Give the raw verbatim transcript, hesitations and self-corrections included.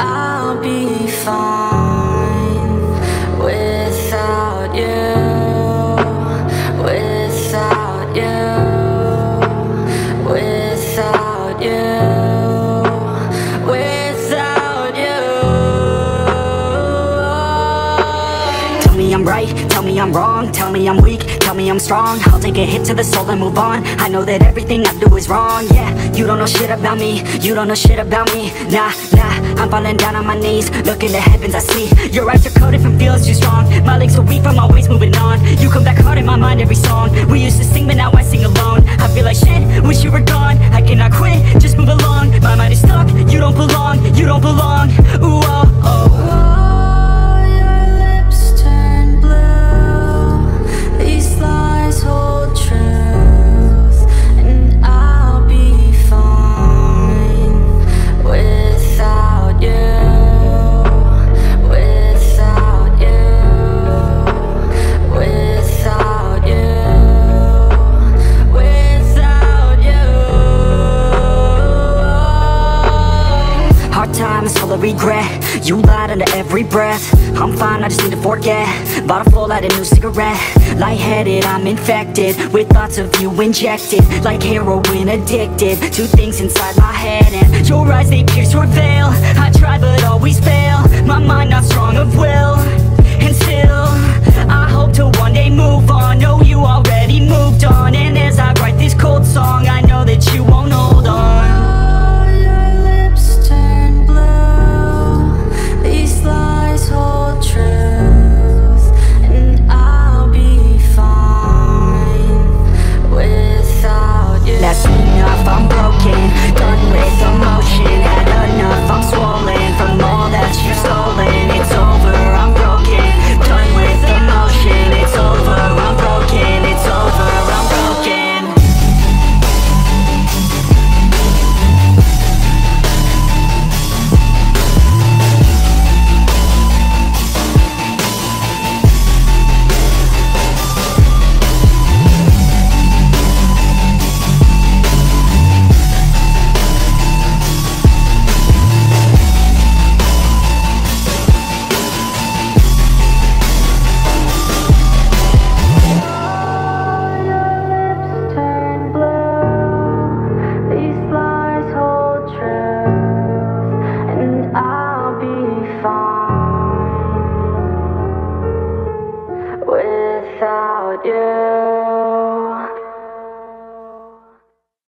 I'll be fine without you, without you, without you. I'm right, tell me I'm wrong, tell me I'm weak, tell me I'm strong. I'll take a hit to the soul and move on. I know that everything I do is wrong, yeah. You don't know shit about me, you don't know shit about me. Nah, nah, I'm falling down on my knees, looking to heavens, I see. Your eyes are coated from feels too strong. My legs are weak, I'm always moving on. You come back hard in my mind every song. We used to sing, but now I sing alone. I feel like shit, wish you were gone. I cannot quit, just move along. My mind is stuck, you don't belong, you don't belong. Ooh, oh, oh. Full of regret, you lied under every breath. I'm fine, I just need to forget. Bought a full out of new cigarette. Lightheaded, I'm infected with thoughts of you injected, like heroin addicted to things inside my head. And your eyes, they pierce your veil. I try but always fail. My mind not strong of will, and still I hope to one day move on. No, you already moved on. And as I write this cold song, I know that you won't hold on. Without you.